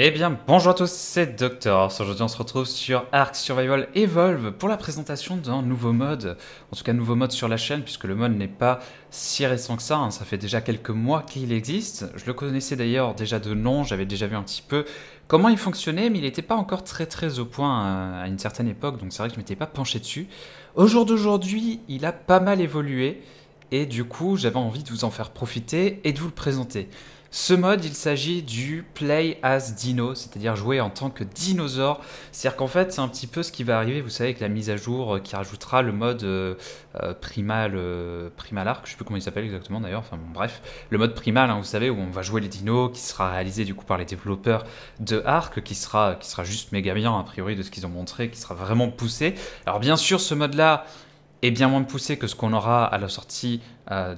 Eh bien bonjour à tous, c'est Dr_Horse. Aujourd'hui on se retrouve sur ARK Survival Evolved pour la présentation d'un nouveau mode, en tout cas nouveau mode sur la chaîne puisque le mode n'est pas si récent que ça, hein. Ça fait déjà quelques mois qu'il existe. Je le connaissais d'ailleurs déjà de nom, j'avais déjà vu un petit peu comment il fonctionnait, mais il n'était pas encore très au point à une certaine époque, donc c'est vrai que je ne m'étais pas penché dessus. Au jour d'aujourd'hui, il a pas mal évolué et du coup j'avais envie de vous en faire profiter et de vous le présenter. Ce mode, il s'agit du Play as Dino, c'est-à-dire jouer en tant que dinosaure. C'est-à-dire qu'en fait, c'est un petit peu ce qui va arriver, vous savez, avec la mise à jour qui rajoutera le mode Primal Arc, je ne sais plus comment il s'appelle exactement d'ailleurs, enfin bon, bref. Le mode Primal, hein, vous savez, où on va jouer les dinos, qui sera réalisé du coup par les développeurs de Arc, qui sera juste méga bien, a priori, de ce qu'ils ont montré, qui sera vraiment poussé. Alors bien sûr, ce mode-là est bien moins poussé que ce qu'on aura à la sortie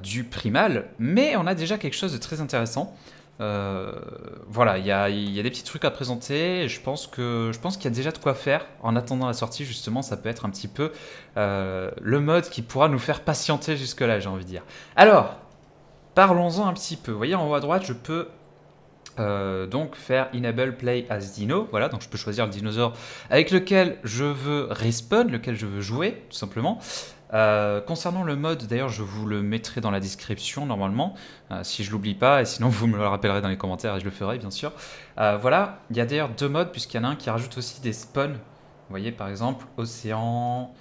du Primal, mais on a déjà quelque chose de très intéressant. Voilà, il y a des petits trucs à présenter, et je pense qu'il y a déjà de quoi faire. En attendant la sortie, justement, ça peut être un petit peu le mode qui pourra nous faire patienter jusque-là, j'ai envie de dire. Alors, parlons-en un petit peu. Vous voyez, en haut à droite, je peux donc faire Enable Play as Dino. Voilà, donc je peux choisir le dinosaure avec lequel je veux respawn, lequel je veux jouer, tout simplement. Concernant le mode, d'ailleurs je vous le mettrai dans la description normalement, si je l'oublie pas, et sinon vous me le rappellerez dans les commentaires et je le ferai bien sûr. Voilà, il y a d'ailleurs deux modes puisqu'il y en a un qui rajoute aussi des spawns. Vous voyez par exemple océan,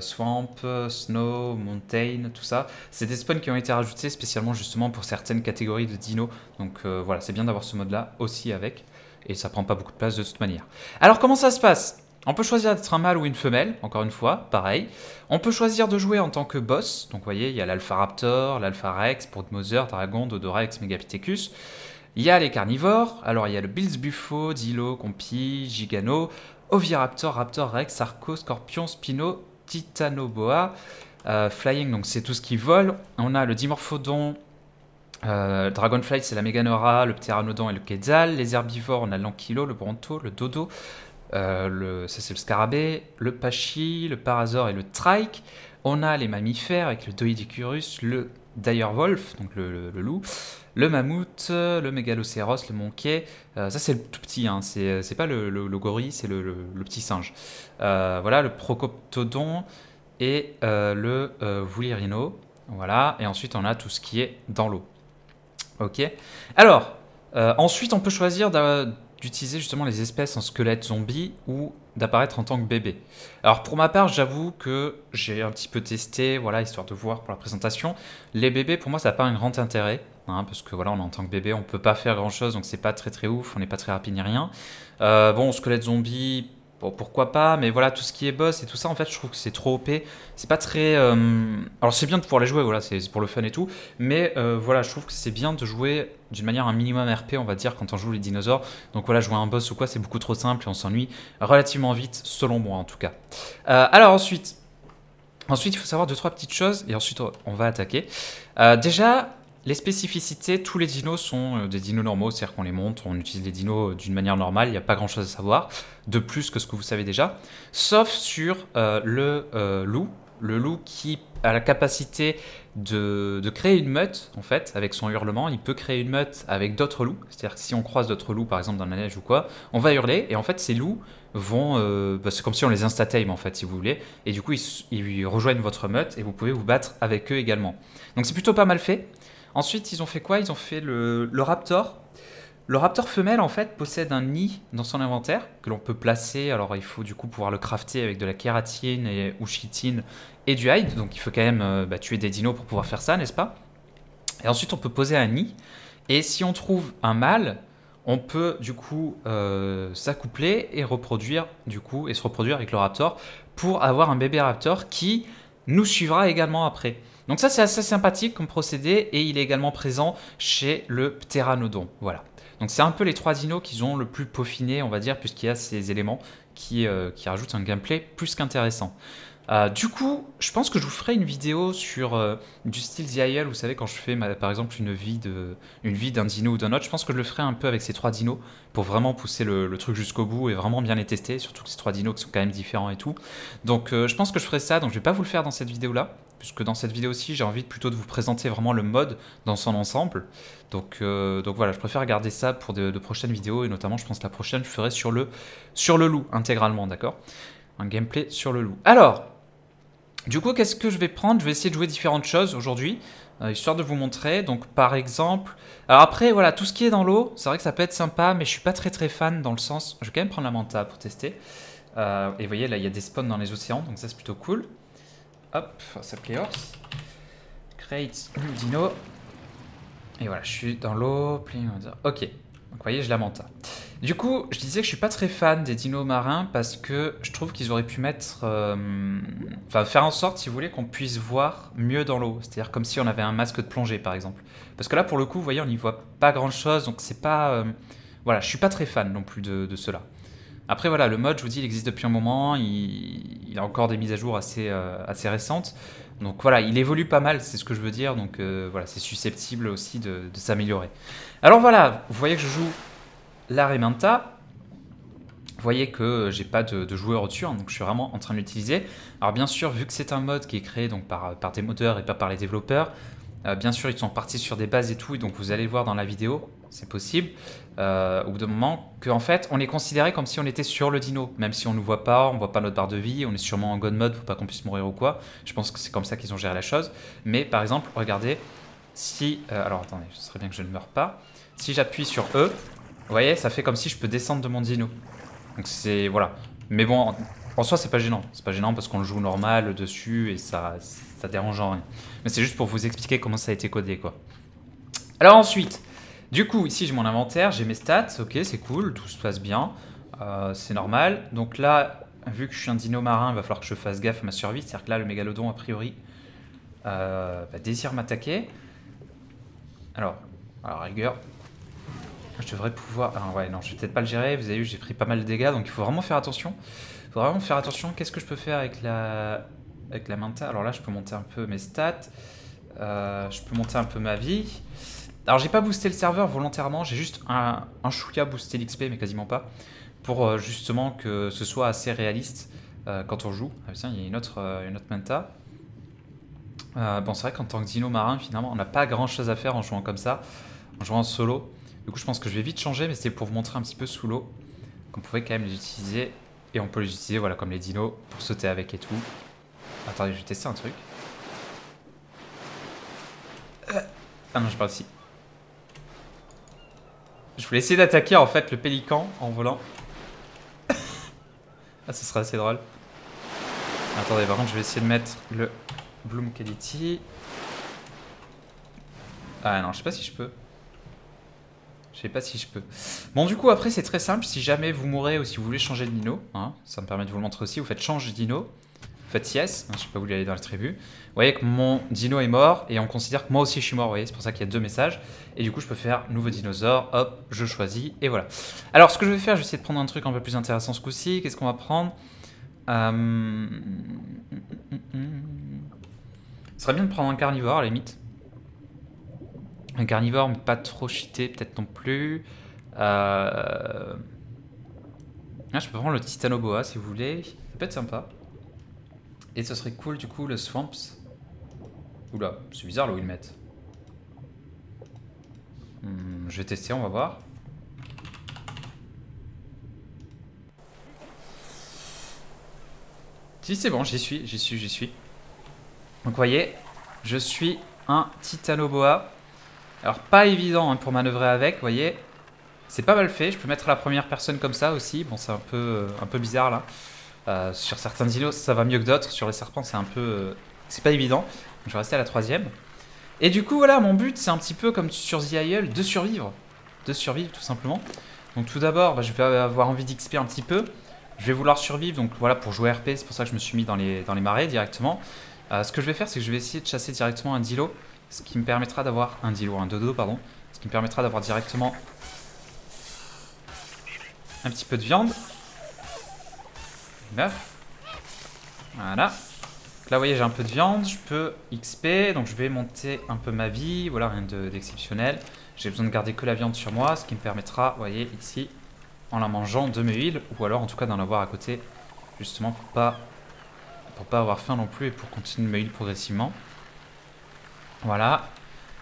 swamp, snow, mountain, tout ça. C'est des spawns qui ont été rajoutés spécialement justement pour certaines catégories de dinos. Donc voilà, c'est bien d'avoir ce mode là aussi avec, et ça prend pas beaucoup de place de toute manière. Alors comment ça se passe ? On peut choisir d'être un mâle ou une femelle, encore une fois, pareil. On peut choisir de jouer en tant que boss. Donc, vous voyez, il y a l'Alpha Raptor, l'Alpha Rex, Proudmoser, Dragon, Dodorex, Megapithecus. Il y a les carnivores. Alors, il y a le Bilsbufo, Dilo, Compi, Gigano, Oviraptor, Raptor Rex, Sarco, Scorpion, Spino, Titanoboa, Flying, donc c'est tout ce qui vole. On a le Dimorphodon. Dragonfly, c'est la Meganora, le Pteranodon et le Quetzal. Les herbivores, on a l'Ankylo, le Bronto, le Dodo. Ça c'est le scarabée, le pachy, le parasaure et le trike. On a les mammifères avec le doidicurus, le direwolf, donc le loup, le mammouth, le mégalocéros, le monkey. Ça c'est le tout petit, hein, c'est pas le gorille, c'est le petit singe. Voilà, le procoptodon et le vulirino. Voilà, et ensuite on a tout ce qui est dans l'eau. Ok. Alors, ensuite on peut choisir d'utiliser justement les espèces en squelette zombie ou d'apparaître en tant que bébé. Alors pour ma part, j'avoue que j'ai un petit peu testé, voilà, histoire de voir pour la présentation. Les bébés, pour moi, ça n'a pas un grand intérêt, hein, parce que voilà, on est en tant que bébé, on peut pas faire grand chose, donc c'est pas très ouf, on n'est pas très rapide ni rien. Bon, squelette zombie, bon, pourquoi pas, mais voilà, tout ce qui est boss et tout ça, en fait, je trouve que c'est trop OP. C'est pas très... Alors c'est bien de pouvoir les jouer, voilà, c'est pour le fun et tout, mais voilà, je trouve que c'est bien de jouer d'une manière un minimum RP, on va dire, quand on joue les dinosaures. Donc voilà, jouer un boss ou quoi, c'est beaucoup trop simple et on s'ennuie relativement vite, selon moi en tout cas. Alors ensuite, il faut savoir 2-3 petites choses et ensuite on va attaquer. Déjà, les spécificités, tous les dinos sont des dinos normaux, c'est-à-dire qu'on les monte, on utilise les dinos d'une manière normale, il n'y a pas grand-chose à savoir, de plus que ce que vous savez déjà, sauf sur le loup. Le loup qui a la capacité de créer une meute, en fait, avec son hurlement. Il peut créer une meute avec d'autres loups. C'est-à-dire que si on croise d'autres loups, par exemple, dans la neige ou quoi, on va hurler. Et en fait, ces loups vont... c'est comme si on les instatame, en fait, si vous voulez. Et du coup, ils rejoignent votre meute et vous pouvez vous battre avec eux également. Donc, c'est plutôt pas mal fait. Ensuite, ils ont fait quoi? Ils ont fait le raptor. Le raptor femelle, en fait, possède un nid dans son inventaire que l'on peut placer. Alors, il faut du coup pouvoir le crafter avec de la kératine ou chitine et du hide. Donc, il faut quand même tuer des dinos pour pouvoir faire ça, n'est-ce pas? Et ensuite, on peut poser un nid. Et si on trouve un mâle, on peut du coup s'accoupler et reproduire, du coup, et se reproduire avec le raptor pour avoir un bébé raptor qui nous suivra également après. Donc ça, c'est assez sympathique comme procédé et il est également présent chez le pteranodon. Voilà. Donc c'est un peu les trois dinos qu'ils ont le plus peaufiné, on va dire, puisqu'il y a ces éléments qui rajoutent un gameplay plus qu'intéressant. Du coup, je pense que je vous ferai une vidéo sur du style The Isle, vous savez, quand je fais par exemple une vie d'un dino ou d'un autre, je pense que je le ferai un peu avec ces trois dinos pour vraiment pousser le truc jusqu'au bout et vraiment bien les tester, surtout que ces trois dinos qui sont quand même différents et tout. Donc je pense que je ferai ça, donc je ne vais pas vous le faire dans cette vidéo-là, puisque dans cette vidéo-ci, j'ai envie plutôt de vous présenter vraiment le mode dans son ensemble. Donc voilà, je préfère garder ça pour de prochaines vidéos, et notamment, je pense que la prochaine, je ferai sur le loup, intégralement, d'accord? Un gameplay sur le loup. Alors, du coup, qu'est-ce que je vais prendre? Je vais essayer de jouer différentes choses aujourd'hui, histoire de vous montrer. Donc, par exemple... Alors après, voilà, tout ce qui est dans l'eau, c'est vrai que ça peut être sympa, mais je suis pas très fan dans le sens... Je vais quand même prendre la manta pour tester. Et vous voyez, là, il y a des spawns dans les océans, donc ça, c'est plutôt cool. Hop, ça Play Horse. Create le dino. Et voilà, je suis dans l'eau. Ok, donc vous voyez, je la manta. Du coup, je disais que je suis pas très fan des dinos marins parce que je trouve qu'ils auraient pu mettre... Enfin, faire en sorte, si vous voulez, qu'on puisse voir mieux dans l'eau. C'est-à-dire comme si on avait un masque de plongée, par exemple. Parce que là, pour le coup, vous voyez, on n'y voit pas grand-chose, donc c'est pas... Voilà, je suis pas très fan non plus de cela. Après, voilà, le mode, je vous dis, il existe depuis un moment, il a encore des mises à jour assez récentes. Donc voilà, il évolue pas mal, c'est ce que je veux dire, donc voilà, c'est susceptible aussi de s'améliorer. Alors voilà, vous voyez que je joue... la Remanta, vous voyez que j'ai pas de joueur au-dessus, hein, donc je suis vraiment en train de l'utiliser. Alors bien sûr, vu que c'est un mode qui est créé donc, par des moteurs et pas par les développeurs, bien sûr ils sont partis sur des bases et tout, et donc vous allez voir dans la vidéo, c'est possible, au bout d'un moment, qu'en fait on est considéré comme si on était sur le dino, même si on ne nous voit pas, on voit pas notre barre de vie, on est sûrement en god mode pour pas qu'on puisse mourir ou quoi. Je pense que c'est comme ça qu'ils ont géré la chose. Mais par exemple, regardez, si... alors attendez, ce serait bien que je ne meure pas. Si j'appuie sur E... Vous voyez, ça fait comme si je peux descendre de mon dino. Donc c'est... Voilà. Mais bon, en soi, c'est pas gênant. C'est pas gênant parce qu'on le joue normal dessus et ça dérange en rien. Mais c'est juste pour vous expliquer comment ça a été codé, quoi. Alors ensuite, du coup, ici, j'ai mon inventaire, j'ai mes stats. Ok, c'est cool, tout se passe bien. C'est normal. Donc là, vu que je suis un dino marin, il va falloir que je fasse gaffe à ma survie. C'est-à-dire que là, le mégalodon, a priori, bah, désire m'attaquer. Alors, à rigueur... Je devrais pouvoir... Ah ouais, non, je vais peut-être pas le gérer. Vous avez vu, j'ai pris pas mal de dégâts, donc il faut vraiment faire attention. Il faut vraiment faire attention. Qu'est-ce que je peux faire avec la manta? Alors là, je peux monter un peu mes stats. Je peux monter un peu ma vie. Alors, j'ai pas boosté le serveur volontairement. J'ai juste un chouïa boosté l'XP, mais quasiment pas. Pour justement que ce soit assez réaliste quand on joue. Ah tiens, il y a une autre manta. Bon, c'est vrai qu'en tant que dino marin, finalement, on n'a pas grand-chose à faire en jouant comme ça. En jouant en solo. Du coup, je pense que je vais vite changer, mais c'est pour vous montrer un petit peu sous l'eau qu'on pouvait quand même les utiliser. Et on peut les utiliser, voilà, comme les dinos, pour sauter avec et tout. Attendez, je vais tester un truc. Ah non, je parle ici. Je voulais essayer d'attaquer, en fait, le pélican en volant. Ah, ce serait assez drôle. Attendez, par contre, je vais essayer de mettre le Bloom Quality. Ah non, je sais pas si je peux. Je sais pas si je peux. Bon, du coup, après, c'est très simple. Si jamais vous mourrez ou si vous voulez changer de dino, hein, ça me permet de vous le montrer aussi, vous faites change dino, vous faites yes, hein, je sais pas où aller dans les tribus. Vous voyez que mon dino est mort et on considère que moi aussi je suis mort, vous voyez, c'est pour ça qu'il y a deux messages. Et du coup, je peux faire nouveau dinosaure, hop, je choisis, et voilà. Alors, ce que je vais faire, je vais essayer de prendre un truc un peu plus intéressant ce coup-ci. Qu'est-ce qu'on va prendre? Ce serait bien de prendre un carnivore, à la limite. Un carnivore, mais pas trop cheaté, peut-être non plus. Là, je peux prendre le titanoboa, si vous voulez. Ça peut être sympa. Et ce serait cool, du coup, le swamps. Oula, c'est bizarre là où ils mettent. Je vais tester, on va voir. Si, c'est bon, j'y suis. Donc, vous voyez, je suis un titanoboa. Alors pas évident hein, pour manœuvrer avec, vous voyez, c'est pas mal fait, je peux mettre à la première personne comme ça aussi, bon c'est un peu bizarre là, sur certains dinos ça va mieux que d'autres, sur les serpents c'est un peu, c'est pas évident, donc je vais rester à la troisième. Et du coup voilà, mon but c'est un petit peu comme sur The Isle, de survivre tout simplement. Donc tout d'abord bah, je vais avoir envie d'XP un petit peu, je vais vouloir survivre, donc voilà pour jouer RP, c'est pour ça que je me suis mis dans les marais directement. Ce que je vais faire c'est que je vais essayer de chasser directement un dilo. Ce qui me permettra d'avoir un dilo, un dodo, pardon. Ce qui me permettra d'avoir directement un petit peu de viande. 9. Voilà. Donc là, vous voyez, j'ai un peu de viande. Je peux XP. Donc, je vais monter un peu ma vie. Voilà, rien d'exceptionnel. J'ai besoin de garder que la viande sur moi. Ce qui me permettra, vous voyez, ici, en la mangeant, de me heal. Ou alors, en tout cas, d'en avoir à côté. Justement, pour pas pour pas avoir faim non plus et pour continuer ma heal progressivement. Voilà.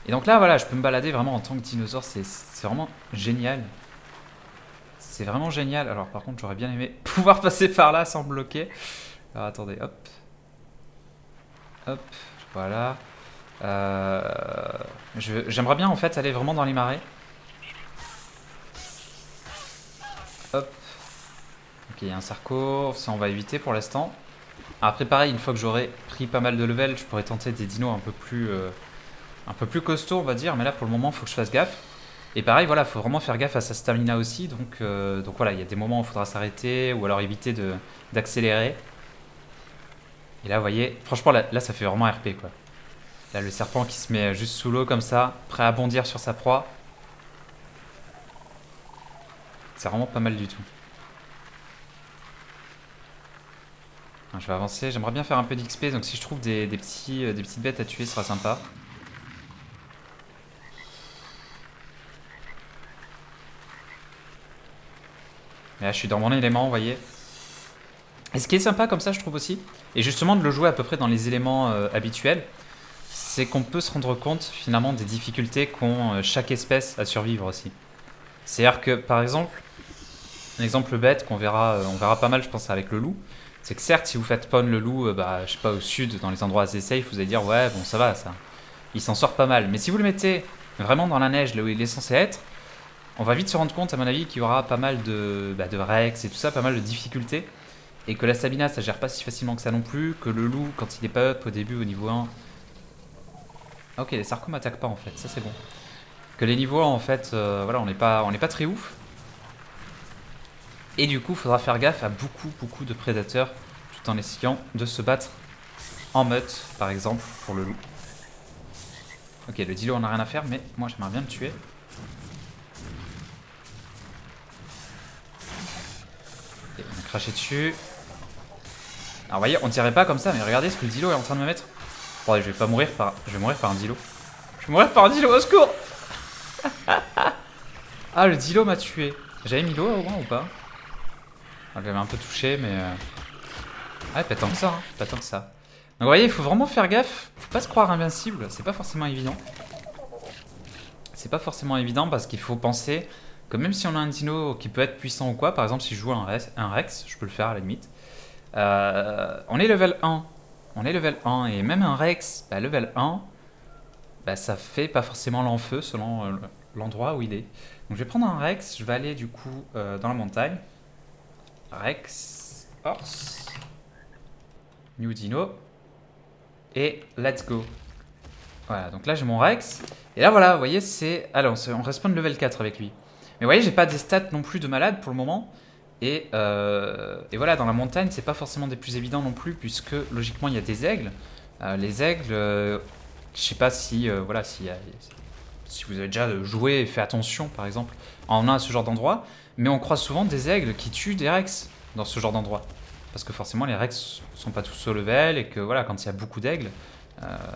Et donc là, voilà, je peux me balader vraiment en tant que dinosaure. C'est vraiment génial. C'est vraiment génial. Alors par contre, j'aurais bien aimé pouvoir passer par là sans bloquer. Alors attendez, hop. Hop, voilà. J'aimerais bien en fait aller vraiment dans les marais. Hop. Ok, il y a un sarco, ça on va éviter pour l'instant. Après pareil, une fois que j'aurai pris pas mal de level, je pourrais tenter des dinos un peu plus costauds, on va dire. Mais là pour le moment, il faut que je fasse gaffe. Et pareil, voilà, faut vraiment faire gaffe à sa stamina aussi. Donc voilà, il y a des moments où il faudra s'arrêter ou alors éviter d'accélérer. Et là, vous voyez, franchement, là, ça fait vraiment RP, quoi. Là, le serpent qui se met juste sous l'eau comme ça, prêt à bondir sur sa proie. C'est vraiment pas mal du tout. Je vais avancer. J'aimerais bien faire un peu d'XP, donc si je trouve des petites bêtes à tuer, ce sera sympa. Et là, je suis dans mon élément, vous voyez. Et ce qui est sympa comme ça, je trouve aussi, et justement de le jouer à peu près dans les éléments habituels, c'est qu'on peut se rendre compte finalement des difficultés qu'ont chaque espèce à survivre aussi. C'est-à-dire que par exemple, un exemple bête qu'on verra, on verra pas mal je pense avec le loup, c'est que certes si vous faites spawn le loup, je sais pas, au sud, dans les endroits assez safe, vous allez dire ouais bon ça va ça, il s'en sort pas mal. Mais si vous le mettez vraiment dans la neige, là où il est censé être, on va vite se rendre compte à mon avis qu'il y aura pas mal de rex et tout ça, pas mal de difficultés. Et que la stamina ça gère pas si facilement que ça non plus, que le loup quand il est pas up au début au niveau 1. Ah ok, les sarcos m'attaquent pas en fait, ça c'est bon. Que les niveaux 1 en fait, voilà, on n'est pas très ouf. Et du coup faudra faire gaffe à beaucoup de prédateurs tout en essayant de se battre en meute par exemple pour le loup. Ok, le dilo on a rien à faire mais moi j'aimerais bien le tuer. Et on a craché dessus. Alors vous voyez, on tirait pas comme ça, mais regardez ce que le dilo est en train de me mettre. Bon, je vais pas mourir par... Je vais mourir par un dilo. Je vais mourir par un dilo, au secours. Ah, le dilo m'a tué. J'avais mis l'eau au moins ou pas? Je l'avais un peu touché, mais... Ah, pas tant que ça, hein. Pas tant que ça. Donc vous voyez, il faut vraiment faire gaffe. Faut pas se croire invincible, c'est pas forcément évident. C'est pas forcément évident parce qu'il faut penser... que même si on a un dino qui peut être puissant ou quoi, par exemple si je joue un rex, je peux le faire à la limite, on est level 1, et même un rex, bah, level 1, bah, ça fait pas forcément l'enfeu selon l'endroit où il est. Donc je vais prendre un rex, je vais aller du coup dans la montagne, rex, horse, new dino, et let's go. Voilà, donc là j'ai mon rex, et là voilà, vous voyez c'est, alors on respawn level 4 avec lui. Mais vous voyez, j'ai pas des stats non plus de malade pour le moment. Et voilà, dans la montagne, c'est pas forcément des plus évidents non plus, puisque logiquement, il y a des aigles. Les aigles, je sais pas si, voilà, si vous avez déjà joué et fait attention, par exemple, en un à ce genre d'endroit. Mais on croise souvent des aigles qui tuent des rex dans ce genre d'endroit. Parce que forcément, les rex sont pas tous au level, et que voilà, quand il y a beaucoup d'aigles,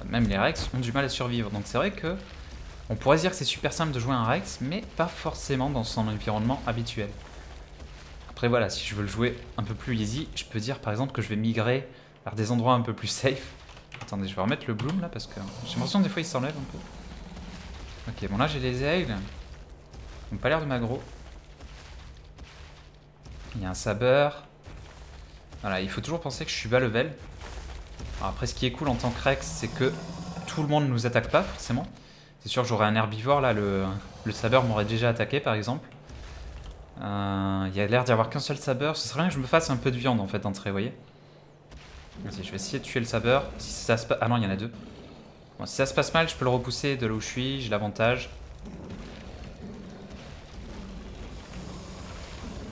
même les rex ont du mal à survivre. Donc c'est vrai que... on pourrait dire que c'est super simple de jouer un rex, mais pas forcément dans son environnement habituel. Après voilà, si je veux le jouer un peu plus easy, je peux dire par exemple que je vais migrer vers des endroits un peu plus safe. Attendez, je vais remettre le bloom là, parce que j'ai l'impression que des fois il s'enlève un peu. Ok, bon là j'ai les aigles. Ils n'ont pas l'air de m'aggro. Il y a un sabreur. Voilà, il faut toujours penser que je suis bas level. Alors après ce qui est cool en tant que rex, c'est que tout le monde ne nous attaque pas forcément. C'est sûr que j'aurais un herbivore là, le sabreur m'aurait déjà attaqué par exemple. Il y a l'air d'y avoir qu'un seul sabreur, ce serait bien que je me fasse un peu de viande en fait d'entrée, vous voyez. Vas-y, je vais essayer de tuer le sabreur. Si ça se passe... Ah non, il y en a deux. Bon, si ça se passe mal, je peux le repousser de là où je suis, j'ai l'avantage.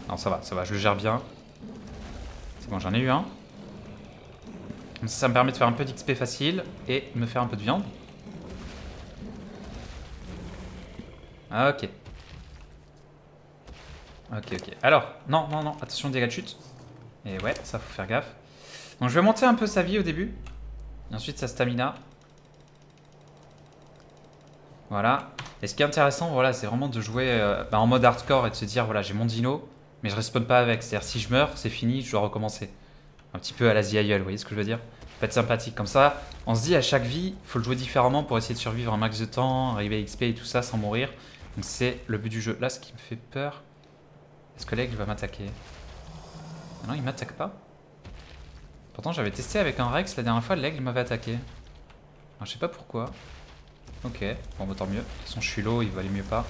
Non, ça va, je le gère bien. C'est bon, j'en ai eu un. Comme ça, ça me permet de faire un peu d'XP facile et me faire un peu de viande. Ok. Ok. Alors, non, attention dégâts de chute. Et ouais, ça faut faire gaffe. Donc je vais monter un peu sa vie au début. Et ensuite sa stamina. Voilà. Et ce qui est intéressant, voilà, c'est vraiment de jouer en mode hardcore et de se dire, voilà, j'ai mon dino, mais je respawn pas avec. C'est-à-dire si je meurs, c'est fini, je dois recommencer. Un petit peu à la The Isle, vous voyez ce que je veux dire? Ça peut être sympathique comme ça. On se dit à chaque vie, il faut le jouer différemment pour essayer de survivre un max de temps, arriver à XP et tout ça sans mourir. Donc c'est le but du jeu. Là, ce qui me fait peur, est-ce que l'aigle va m'attaquer? Ah non, il m'attaque pas. Pourtant, j'avais testé avec un Rex la dernière fois, l'aigle m'avait attaqué. Alors, je sais pas pourquoi. Ok, bon, bah, tant mieux. De toute façon, je suis low, il valait mieux pas.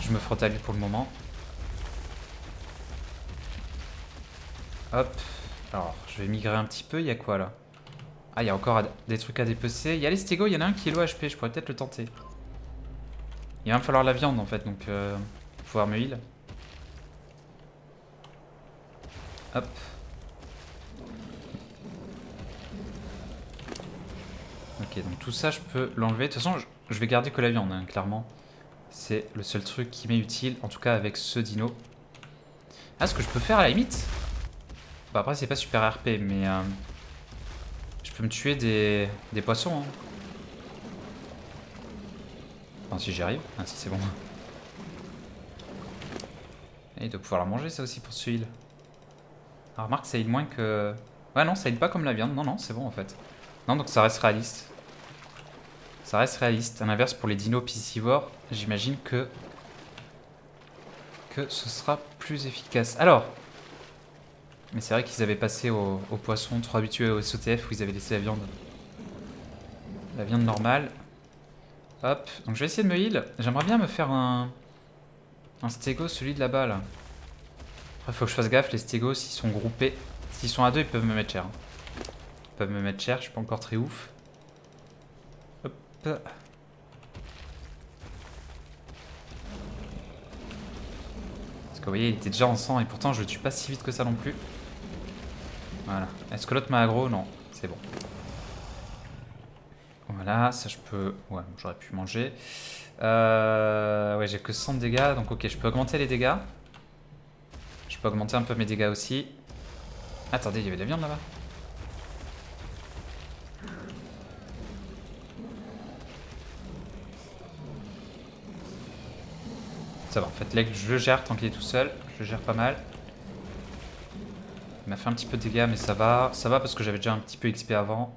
Je me frotte à lui pour le moment. Hop. Alors, je vais migrer un petit peu. Il y a quoi là? Ah, il y a encore des trucs à dépecer. Il y a les stégos, il y en a un qui est low HP. Je pourrais peut-être le tenter. Il va me falloir la viande en fait, donc pouvoir me heal. Hop. Ok, donc tout ça je peux l'enlever. De toute façon, je vais garder que la viande, hein, clairement. C'est le seul truc qui m'est utile, en tout cas avec ce dino. Ah, ce que je peux faire à la limite. Bah, après, c'est pas super RP, mais je peux me tuer des poissons. Hein. Enfin, si j'y arrive. Ah, si c'est bon. Et il doit pouvoir la manger, ça aussi, pour ce heal. Ah, remarque, ça heal moins que. Ouais, non, ça heal pas comme la viande. Non, non, c'est bon en fait. Non, donc ça reste réaliste. Ça reste réaliste. À l'inverse, pour les dinos piscivores, j'imagine que ce sera plus efficace. Alors, mais c'est vrai qu'ils avaient passé au poisson, trop habitués au SOTF où ils avaient laissé la viande. La viande normale. Hop, donc je vais essayer de me heal. J'aimerais bien me faire un stégo, celui de là-bas, là. Après, faut que je fasse gaffe, les stégos, s'ils sont groupés, s'ils sont à deux, ils peuvent me mettre cher. Ils peuvent me mettre cher, je suis pas encore très ouf. Hop. Parce que vous voyez, il était déjà en sang et pourtant je le tue pas si vite que ça non plus. Voilà. Est-ce que l'autre m'a aggro? Non, c'est bon. Voilà, ça je peux... Ouais, j'aurais pu manger. Ouais, j'ai que 100 de dégâts, donc ok, je peux augmenter les dégâts. Je peux augmenter un peu mes dégâts aussi. Attendez, il y avait de la viande là-bas. Ça va, en fait, l'aigle, je le gère tant qu'il est tout seul. Je le gère pas mal. Il m'a fait un petit peu de dégâts, mais ça va. Ça va parce que j'avais déjà un petit peu XP avant.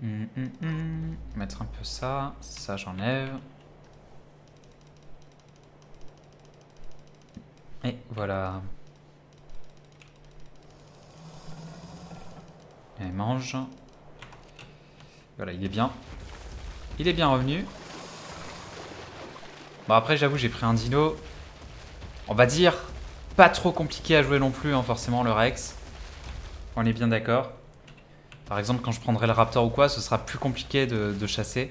Mettre un peu ça. Ça, j'enlève. Et voilà. Et mange. Voilà, il est bien. Il est bien revenu. Bon, après, j'avoue, j'ai pris un dino, on va dire, pas trop compliqué à jouer non plus, hein, forcément, le Rex. On est bien d'accord. Par exemple, quand je prendrai le Raptor ou quoi, ce sera plus compliqué de chasser.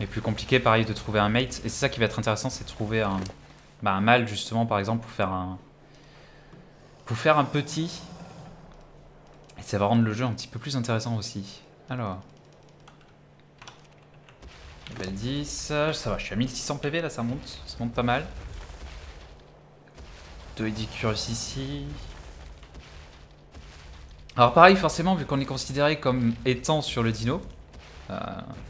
Et plus compliqué, pareil, de trouver un mate. Et c'est ça qui va être intéressant, c'est de trouver un mâle, justement, par exemple, pour faire un petit. Et ça va rendre le jeu un petit peu plus intéressant aussi. Alors... level 10, ça va, je suis à 1600 PV là, ça monte pas mal. 2 Edicurus ici. Alors pareil, forcément, vu qu'on est considéré comme étant sur le dino,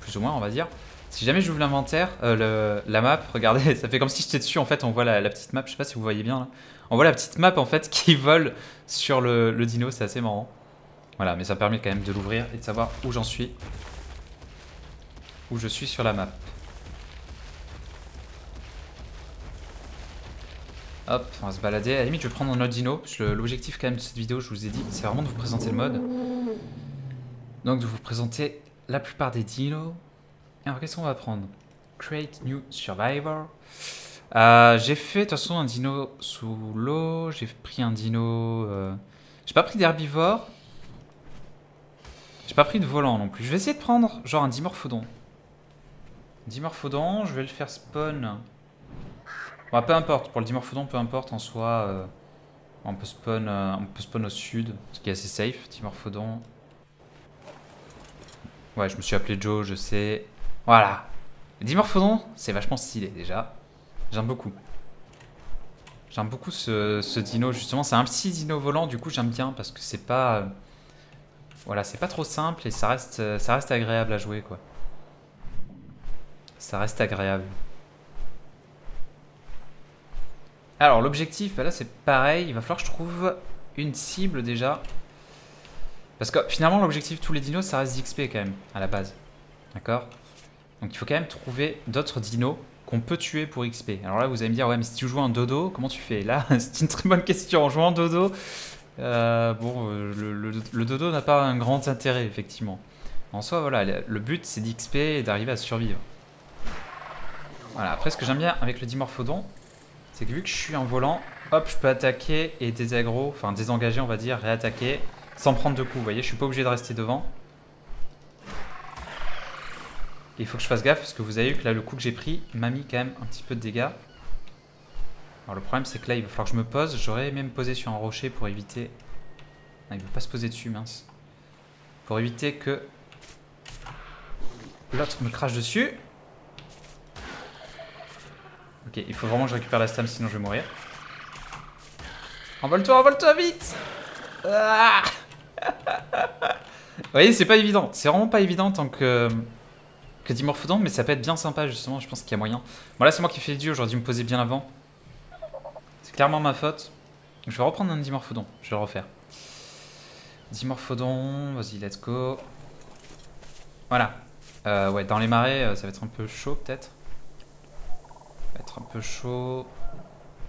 plus ou moins on va dire, si jamais j'ouvre l'inventaire, la map, regardez, ça fait comme si j'étais dessus en fait, on voit la petite map, je sais pas si vous voyez bien là. On voit la petite map en fait qui vole sur le dino, c'est assez marrant. Voilà, mais ça permet quand même de l'ouvrir et de savoir où j'en suis. Où je suis sur la map. Hop, on va se balader. À la limite, je vais prendre un autre dino. L'objectif quand même de cette vidéo, je vous ai dit, c'est vraiment de vous présenter le mode. Donc de vous présenter la plupart des dinos. Alors qu'est-ce qu'on va prendre? Create new survivor. J'ai fait de toute façon un dino sous l'eau. J'ai pris un dino... J'ai pas pris d'herbivore. J'ai pas pris de volant non plus. Je vais essayer de prendre genre un dimorphodon. Dimorphodon, je vais le faire spawn. Bon, peu importe, pour le dimorphodon, peu importe en soi. On peut spawn au sud, ce qui est assez safe. Dimorphodon. Ouais, je me suis appelé Joe, je sais. Voilà. Le dimorphodon, c'est vachement stylé déjà. J'aime beaucoup. J'aime beaucoup ce dino, justement. C'est un petit dino volant, du coup, j'aime bien parce que c'est pas. Voilà, c'est pas trop simple et ça reste agréable à jouer, quoi. Ça reste agréable. Alors l'objectif, bah là c'est pareil, il va falloir que je trouve une cible déjà. Parce que finalement l'objectif de tous les dinos ça reste d'XP quand même, à la base. D'accord? Donc il faut quand même trouver d'autres dinos qu'on peut tuer pour XP. Alors là vous allez me dire, ouais mais si tu joues en dodo, comment tu fais? Là c'est une très bonne question, en jouant en dodo, bon le dodo n'a pas un grand intérêt effectivement. En soi voilà, le but c'est d'XP et d'arriver à survivre. Voilà, après ce que j'aime bien avec le dimorphodon, c'est que vu que je suis en volant, hop, je peux attaquer et désaggro, enfin désengager on va dire, réattaquer, sans prendre de coups, vous voyez, je suis pas obligé de rester devant. Et il faut que je fasse gaffe, parce que vous avez vu que là, le coup que j'ai pris m'a mis quand même un petit peu de dégâts. Alors le problème, c'est que là, il va falloir que je me pose, j'aurais aimé me poser sur un rocher pour éviter... Ah, il ne veut pas se poser dessus, mince. Pour éviter que l'autre me crache dessus. Ok, il faut vraiment que je récupère la stam, sinon je vais mourir. Envole-toi vite! Ah vous voyez, c'est pas évident. C'est vraiment pas évident tant que dimorphodon, mais ça peut être bien sympa, justement. Je pense qu'il y a moyen. Bon, là, c'est moi qui fais le dieu. J'aurais dû me poser bien avant. C'est clairement ma faute. Donc, je vais reprendre un dimorphodon. Je vais le refaire. Dimorphodon, vas-y, let's go. Voilà. Ouais, dans les marais, ça va être un peu chaud, peut-être.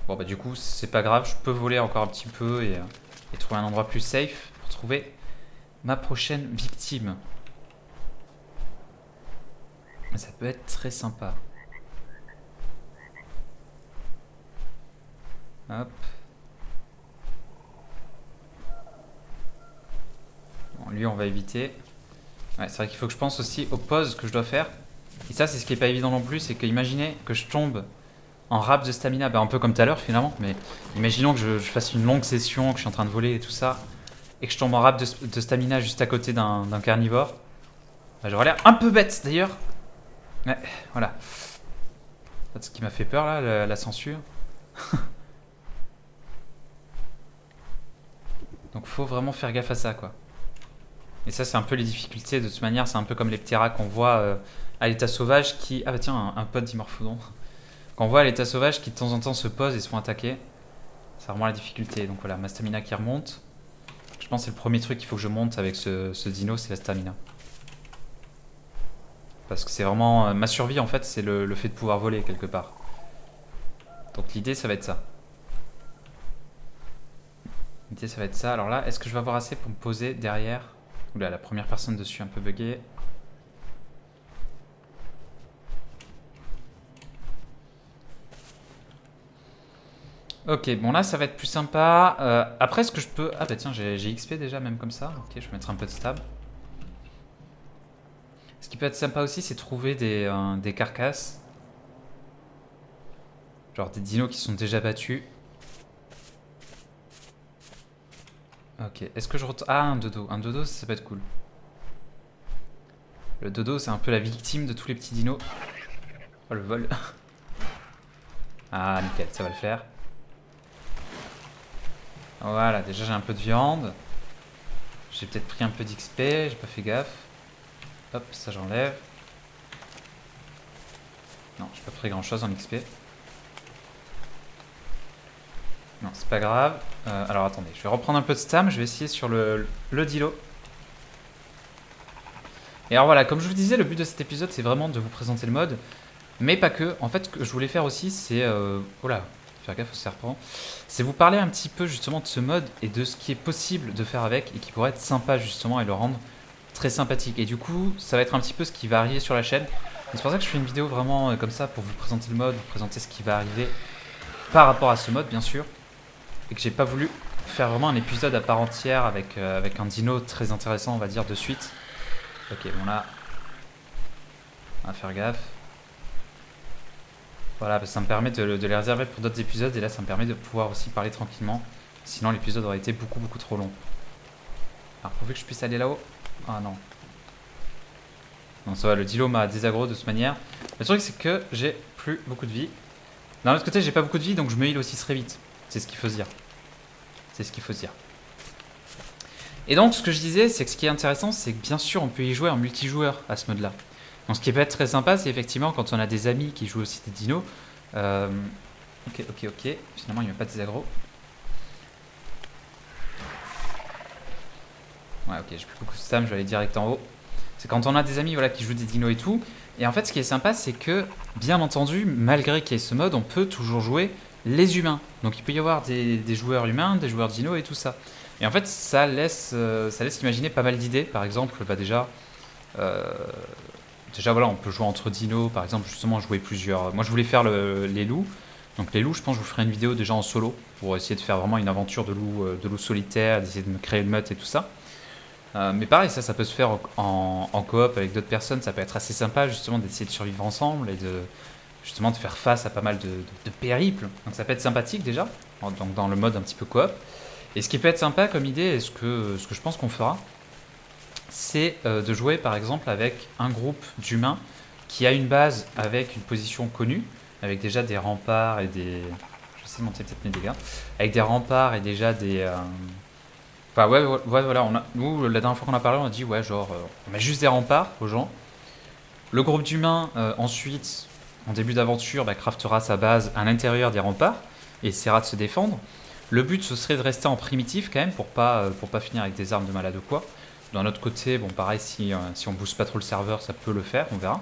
Bon bah du coup c'est pas grave, je peux voler encore un petit peu et trouver un endroit plus safe pour trouver ma prochaine victime. Ça peut être très sympa. Hop. Bon lui on va éviter. Ouais c'est vrai qu'il faut que je pense aussi aux pauses que je dois faire. Et ça c'est ce qui est pas évident non plus, c'est que imaginez que je tombe en rap de stamina, bah un peu comme tout à l'heure finalement, mais imaginons que je fasse une longue session, que je suis en train de voler et tout ça, et que je tombe en rap de stamina juste à côté d'un carnivore, bah j'aurais l'air un peu bête d'ailleurs. Ouais, voilà. C'est ce qui m'a fait peur là, la censure. Donc faut vraiment faire gaffe à ça quoi. Et ça c'est un peu les difficultés de toute manière, c'est un peu comme les ptera qu'on voit à l'état sauvage qui... Ah bah tiens, un pote dimorphodon. Quand on voit l'état sauvage qui de temps en temps se pose et se font attaquer, c'est vraiment la difficulté. Donc voilà, ma stamina qui remonte. Je pense que c'est le premier truc qu'il faut que je monte avec ce dino, c'est la stamina. Parce que c'est vraiment... Ma survie en fait, c'est le fait de pouvoir voler quelque part. Donc l'idée ça va être ça. L'idée ça va être ça. Alors là, est-ce que je vais avoir assez pour me poser derrière? Oula, la première personne dessus un peu buggée. Ok, bon là ça va être plus sympa. Après, ce que je peux... Ah bah tiens, j'ai XP déjà, même comme ça. Ok, je vais mettre un peu de stab. Ce qui peut être sympa aussi, c'est trouver des carcasses. Genre des dinos qui sont déjà battus. Ok, est-ce que je retourne... Ah, un dodo. Un dodo, ça peut être cool. Le dodo, c'est un peu la victime de tous les petits dinos. Oh, le vol. Ah, nickel, ça va le faire. Voilà, déjà j'ai un peu de viande. J'ai peut-être pris un peu d'XP, j'ai pas fait gaffe. Hop, ça j'enlève. Non, j'ai pas pris grand chose en XP. Non, c'est pas grave. Alors attendez, je vais reprendre un peu de stam, je vais essayer sur le dilo. Et alors voilà, comme je vous disais, le but de cet épisode c'est vraiment de vous présenter le mode. Mais pas que, en fait ce que je voulais faire aussi c'est... Oula. Faire gaffe au serpent, c'est vous parler un petit peu justement de ce mode et de ce qui est possible de faire avec et qui pourrait être sympa justement et le rendre très sympathique. Et du coup, ça va être un petit peu ce qui va arriver sur la chaîne. C'est pour ça que je fais une vidéo vraiment comme ça pour vous présenter le mode, vous présenter ce qui va arriver par rapport à ce mode bien sûr. Et que j'ai pas voulu faire vraiment un épisode à part entière avec un dino très intéressant on va dire de suite. Ok, bon là, on va faire gaffe. Voilà, parce que ça me permet de les réserver pour d'autres épisodes et là ça me permet de pouvoir aussi parler tranquillement. Sinon l'épisode aurait été beaucoup trop long. Alors pourvu que je puisse aller là-haut. Ah non. Non ça va, le dilo m'a désaggro de toute manière. Le truc c'est que j'ai plus beaucoup de vie. D'un autre côté j'ai pas beaucoup de vie donc je me heal aussi très vite. C'est ce qu'il faut se dire. C'est ce qu'il faut se dire. Et donc ce que je disais c'est que ce qui est intéressant c'est que bien sûr on peut y jouer en multijoueur à ce mode-là. Donc ce qui peut être très sympa, c'est effectivement quand on a des amis qui jouent aussi des dinos, Ok. Finalement, il ne met pas de désagro. Ouais, ok, j'ai plus beaucoup de stam, je vais aller direct en haut. C'est quand on a des amis voilà, qui jouent des dinos et tout. Et en fait, ce qui est sympa, c'est que, bien entendu, malgré qu'il y ait ce mode, on peut toujours jouer les humains. Donc, il peut y avoir des joueurs humains, des joueurs dinos et tout ça. Et en fait, ça laisse imaginer pas mal d'idées. Par exemple, bah déjà, voilà, on peut jouer entre dinos. Par exemple, justement, jouer plusieurs... Moi, je voulais faire les loups. Donc, les loups, je pense que je vous ferai une vidéo déjà en solo pour essayer de faire vraiment une aventure de loup solitaire, d'essayer de me créer une meute et tout ça. Mais pareil, ça peut se faire en coop avec d'autres personnes. Ça peut être assez sympa, justement, d'essayer de survivre ensemble et justement de faire face à pas mal de périples. Donc, ça peut être sympathique déjà, donc dans le mode un petit peu coop. Et ce qui peut être sympa comme idée, et ce que je pense qu'on fera, c'est de jouer par exemple avec un groupe d'humains qui a une base avec une position connue, avec déjà des remparts et des... J'essaie de monter peut-être mes dégâts. Avec des remparts et déjà des... Enfin ouais voilà, nous la dernière fois qu'on a parlé, on a dit ouais genre on met juste des remparts aux gens. Le groupe d'humains ensuite, en début d'aventure, craftera sa base à l'intérieur des remparts et essaiera de se défendre. Le but, ce serait de rester en primitif quand même pour pas finir avec des armes de malade ou quoi. D'un autre côté, bon pareil, si on booste pas trop le serveur, ça peut le faire, on verra.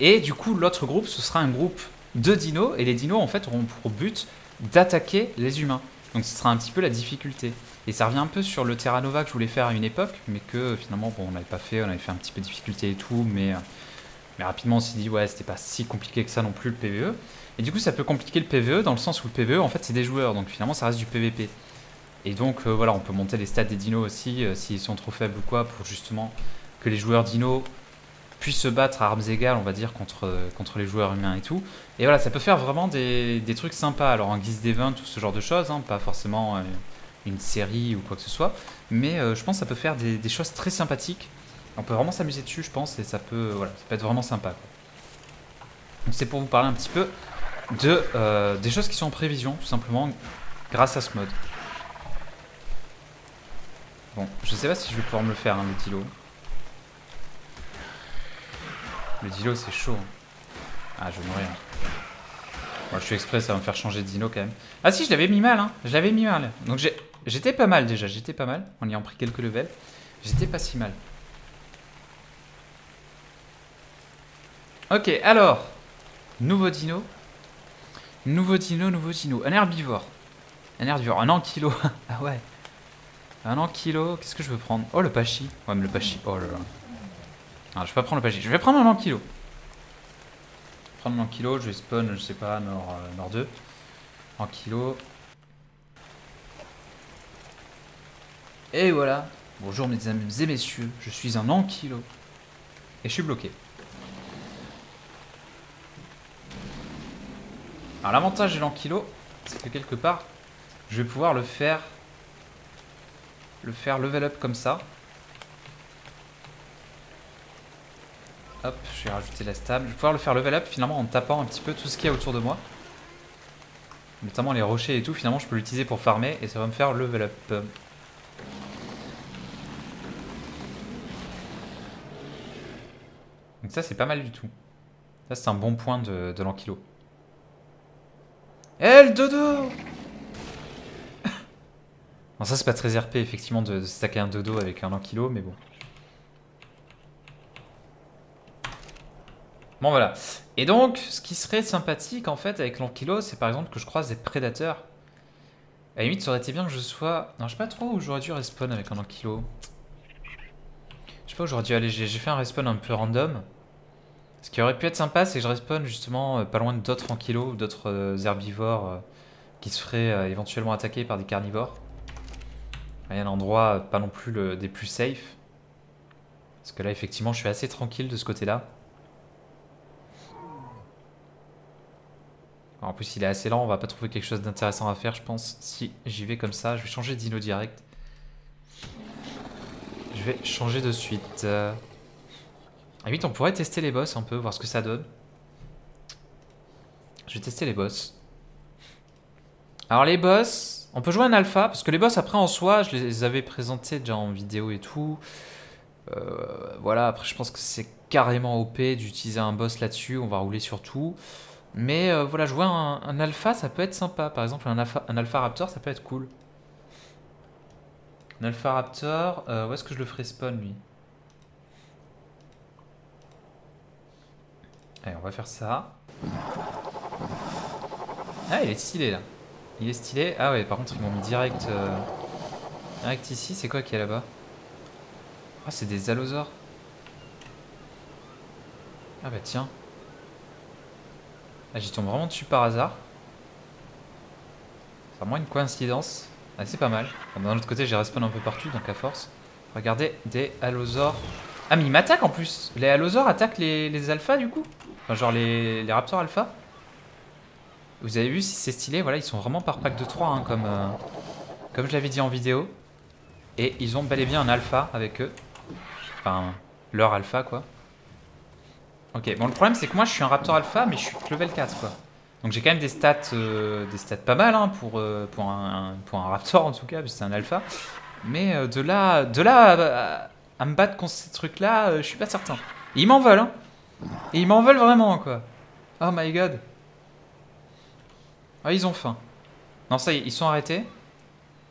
Et du coup, l'autre groupe, ce sera un groupe de dinos. Et les dinos, en fait, auront pour but d'attaquer les humains. Donc ce sera un petit peu la difficulté. Et ça revient un peu sur le Terra Nova que je voulais faire à une époque, mais que finalement, bon, on n'avait pas fait. On avait fait un petit peu de difficulté et tout, mais rapidement, on s'est dit, ouais, c'était pas si compliqué que ça non plus, le PvE. Et du coup, ça peut compliquer le PvE dans le sens où le PvE, en fait, c'est des joueurs. Donc, finalement, ça reste du PvP. Et donc, voilà, on peut monter les stats des dinos aussi, s'ils sont trop faibles ou quoi, pour justement que les joueurs dinos puissent se battre à armes égales, on va dire, contre les joueurs humains et tout. Et voilà, ça peut faire vraiment des trucs sympas. Alors, en guise d'event ou ce genre de choses, hein, pas forcément une série ou quoi que ce soit. Mais je pense que ça peut faire des choses très sympathiques. On peut vraiment s'amuser dessus, je pense, et ça peut être vraiment sympa, quoi. Donc, c'est pour vous parler un petit peu des choses qui sont en prévision, tout simplement, grâce à ce mode. Bon, je sais pas si je vais pouvoir me le faire, hein, le dilo. Le dilo, c'est chaud. Ah, je vais mourir. Bon, je suis exprès, ça va me faire changer de dino quand même. Ah si, je l'avais mis mal, hein. Je l'avais mis mal. Donc j'étais pas mal déjà, j'étais pas mal. On y a pris quelques levels. J'étais pas si mal. Ok, alors, nouveau dino. Un herbivore, un ankylo. Ah ouais. Un ankylo, qu'est-ce que je veux prendre? Oh, le pachi. Ouais, mais le pachi, oh là là. Alors, je vais pas prendre le pachi, je vais prendre un ankylo. Prendre l'ankylo, je vais spawn, je sais pas, nord 2. Ankylo. Et voilà. Bonjour, mesdames et messieurs, je suis un ankylo. Et je suis bloqué. Alors l'avantage de l'ankylo, c'est que quelque part, je vais pouvoir le faire level up comme ça. Hop, je vais rajouter la stam. Je vais pouvoir le faire level up finalement en tapant un petit peu tout ce qu'il y a autour de moi. Notamment les rochers et tout, finalement je peux l'utiliser pour farmer et ça va me faire level up. Donc ça c'est pas mal du tout. Ça c'est un bon point de l'ankylo. Eh le dodo. Bon ça c'est pas très RP effectivement de stacker un dodo avec un ankylo mais bon. Bon voilà. Et donc ce qui serait sympathique en fait avec l'ankylo c'est par exemple que je croise des prédateurs. À la limite ça aurait été bien que je sois... Non je sais pas trop où j'aurais dû respawn avec un ankylo. Je sais pas où j'aurais dû aller, j'ai fait un respawn un peu random. Ce qui aurait pu être sympa, c'est que je respawn justement pas loin d'autres ankylos, d'autres herbivores qui se feraient éventuellement attaquer par des carnivores. Il y a un endroit pas non plus des plus safe. Parce que là, effectivement, je suis assez tranquille de ce côté-là. En plus, il est assez lent, on va pas trouver quelque chose d'intéressant à faire, je pense. Si j'y vais comme ça, je vais changer de dino direct. Je vais changer de suite. Ah oui, on pourrait tester les boss un peu, voir ce que ça donne. Je vais tester les boss. Alors les boss, on peut jouer un alpha, parce que les boss après en soi, je les avais présentés déjà en vidéo et tout. Voilà, après je pense que c'est carrément OP d'utiliser un boss là-dessus, on va rouler sur tout. Mais voilà, jouer un alpha, ça peut être sympa. Par exemple, un alpha raptor, ça peut être cool. Un alpha raptor, où est-ce que je le ferai spawn, lui? Allez, on va faire ça. Ah, il est stylé, là. Il est stylé. Ah ouais, par contre, ils m'ont mis direct... direct ici, c'est quoi qui est là-bas? Ah, oh, c'est des allosaures. Ah bah tiens. Ah, j'y tombe vraiment dessus par hasard. C'est vraiment une coïncidence. Ah, c'est pas mal. D'un autre côté, j'ai respawn un peu partout, donc à force. Regardez, des allosaures. Ah, mais ils m'attaquent en plus. Les allosaures attaquent les alphas du coup. Enfin, genre les raptors alpha. Vous avez vu si c'est stylé, voilà, ils sont vraiment par pack de 3, hein, comme je l'avais dit en vidéo. Et ils ont bel et bien un alpha avec eux. Enfin, leur alpha quoi. Ok, bon, le problème c'est que moi je suis un raptor alpha, mais je suis level 4 quoi. Donc j'ai quand même des stats pas mal hein, pour un raptor en tout cas, parce que c'est un alpha. Mais de là à me battre contre ces trucs là, je suis pas certain. Et ils m'en veulent, hein. Et ils m'en veulent vraiment quoi. Oh my god. Ah, ils ont faim. Non, ça y est, ils sont arrêtés.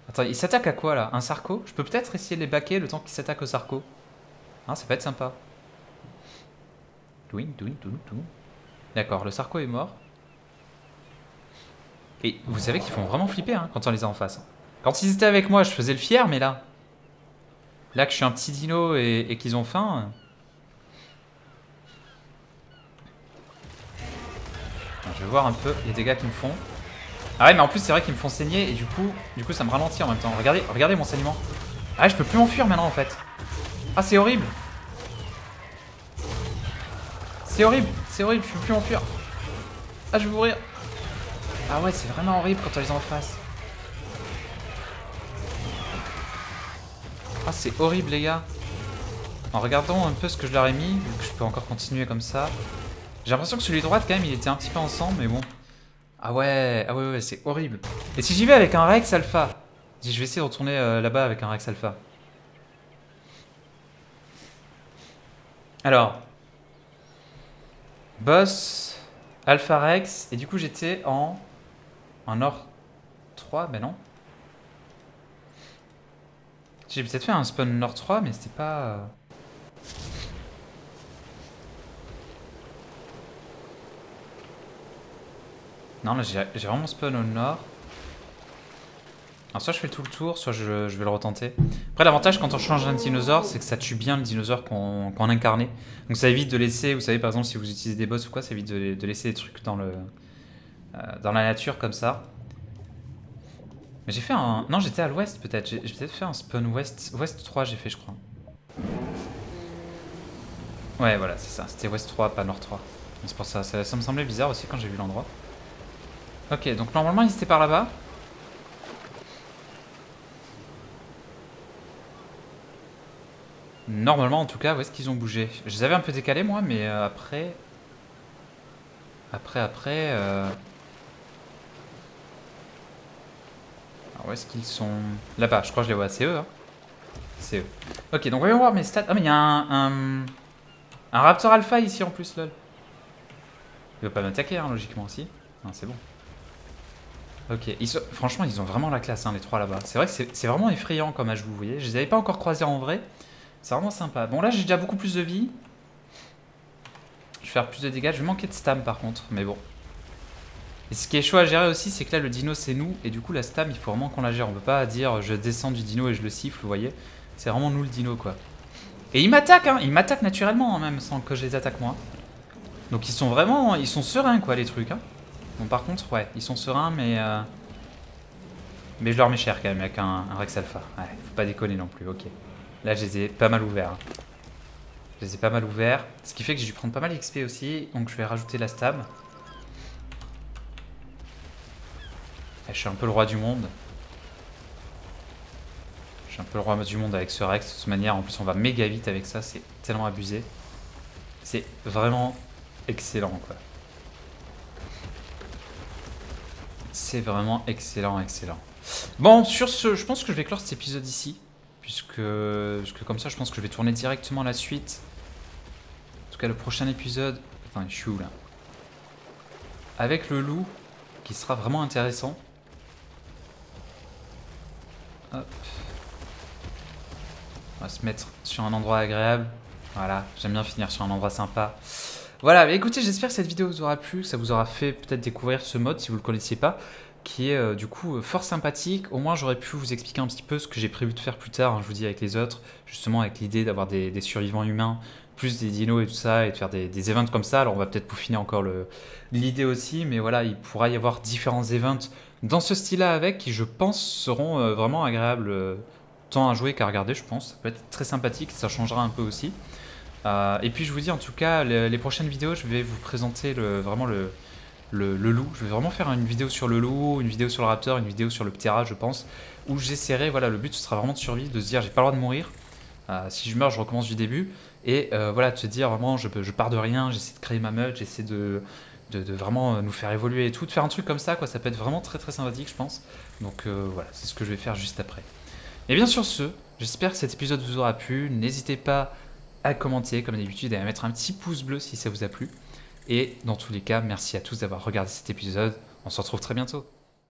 Attends, ils s'attaquent à quoi là? Un sarco? Je peux peut-être essayer de les baquer le temps qu'ils s'attaquent au sarco. Hein, ça peut être sympa. D'accord, le sarco est mort. Et vous savez qu'ils font vraiment flipper hein, quand on les a en face. Quand ils étaient avec moi, je faisais le fier, mais là... Là que je suis un petit dino et qu'ils ont faim... Alors, je vais voir un peu les dégâts qu'ils me font. Ah ouais, mais en plus c'est vrai qu'ils me font saigner et du coup ça me ralentit en même temps. Regardez mon saignement. Ah, je peux plus m'enfuir maintenant en fait. Ah, c'est horrible. C'est horrible, je peux plus m'enfuir. Ah, je vais mourir. Ah ouais, c'est vraiment horrible quand on les en face. Ah, c'est horrible les gars. En regardant un peu ce que je leur ai mis, je peux encore continuer comme ça. J'ai l'impression que celui de droite quand même il était un petit peu ensemble, mais bon. Ah ouais, c'est horrible. Et si j'y vais avec un Rex Alpha? Je vais essayer de retourner là-bas avec un Rex Alpha. Alors. Boss, Alpha Rex, et du coup j'étais en or 3, mais non. J'ai peut-être fait un spawn nord 3, mais c'était pas... Non, là j'ai vraiment spawn au nord. Alors soit je fais tout le tour, soit je vais le retenter. Après l'avantage quand on change un dinosaure, c'est que ça tue bien le dinosaure qu'on incarnait. Donc ça évite de laisser, vous savez par exemple si vous utilisez des boss ou quoi, ça évite de laisser des trucs dans la nature comme ça. Mais j'ai fait un... Non, j'étais à l'ouest peut-être, j'ai peut-être fait un spawn ouest, ouest 3 j'ai fait je crois. Ouais voilà c'est ça, c'était ouest 3 pas nord 3. C'est pour ça, ça me semblait bizarre aussi quand j'ai vu l'endroit. Ok, donc normalement ils étaient par là-bas. Normalement en tout cas, où est-ce qu'ils ont bougé? Je les avais un peu décalés moi, mais après... Alors, où est-ce qu'ils sont? Là-bas, je crois que je les vois, c'est eux. Hein, c'est eux. Ok, donc voyons voir mes stats. Ah mais il y a un raptor alpha ici en plus, lol. Il va pas m'attaquer, hein, logiquement aussi. Non, c'est bon. Ok, franchement ils ont vraiment la classe hein, les trois là-bas. C'est vrai que c'est vraiment effrayant comme à jouer, vous voyez. Je les avais pas encore croisés en vrai. C'est vraiment sympa. Bon là j'ai déjà beaucoup plus de vie. Je vais faire plus de dégâts. Je vais manquer de stam par contre, mais bon. Et ce qui est chaud à gérer aussi, c'est que là le dino c'est nous. Et du coup la stam il faut vraiment qu'on la gère. On peut pas dire je descends du dino et je le siffle, vous voyez. C'est vraiment nous le dino quoi. Et ils m'attaquent hein, ils m'attaquent naturellement hein, même sans que je les attaque moi. Donc ils sont vraiment, ils sont sereins quoi les trucs hein. Bon par contre ouais ils sont sereins mais je leur mets cher quand même avec un Rex Alpha. Ouais, faut pas déconner non plus, ok. Là je les ai pas mal ouverts. Je les ai pas mal ouverts. Ce qui fait que j'ai dû prendre pas mal d'XP aussi. Donc je vais rajouter la stab. Ouais, je suis un peu le roi du monde. Je suis un peu le roi du monde avec ce Rex de toute manière. En plus on va méga vite avec ça, c'est tellement abusé. C'est vraiment excellent quoi. C'est vraiment excellent. Bon, sur ce, je pense que je vais clore cet épisode ici. Puisque comme ça, je pense que je vais tourner directement la suite. En tout cas, le prochain épisode... Attends, je suis où, là? avec le loup qui sera vraiment intéressant. Hop. On va se mettre sur un endroit agréable. Voilà, j'aime bien finir sur un endroit sympa. Voilà, mais écoutez, j'espère que cette vidéo vous aura plu, que ça vous aura fait peut-être découvrir ce mode si vous ne le connaissiez pas, qui est du coup fort sympathique. Au moins, j'aurais pu vous expliquer un petit peu ce que j'ai prévu de faire plus tard, hein, je vous dis, avec les autres, justement avec l'idée d'avoir des survivants humains, plus des dinos et tout ça, et de faire des events comme ça. Alors, on va peut-être peaufiner encore l'idée aussi, mais voilà, il pourra y avoir différents events dans ce style-là avec, qui, je pense, seront vraiment agréables tant à jouer qu'à regarder, je pense. Ça peut être très sympathique, ça changera un peu aussi. Et puis, je vous dis, en tout cas, les prochaines vidéos, je vais vous présenter vraiment le loup. Je vais vraiment faire une vidéo sur le loup, une vidéo sur le raptor, une vidéo sur le ptera, je pense, où j'essaierai, voilà, le but, ce sera vraiment de survivre, de se dire, j'ai pas le droit de mourir. Si je meurs, je recommence du début. Et voilà, de se dire, vraiment, je pars de rien, j'essaie de créer ma meute, j'essaie de vraiment nous faire évoluer et tout, de faire un truc comme ça, quoi. Ça peut être vraiment très, très sympathique, je pense. Donc, voilà, c'est ce que je vais faire juste après. Et bien sur ce, j'espère que cet épisode vous aura plu. N'hésitez pas à commenter, comme d'habitude, et à mettre un petit pouce bleu si ça vous a plu. Et dans tous les cas, merci à tous d'avoir regardé cet épisode. On se retrouve très bientôt.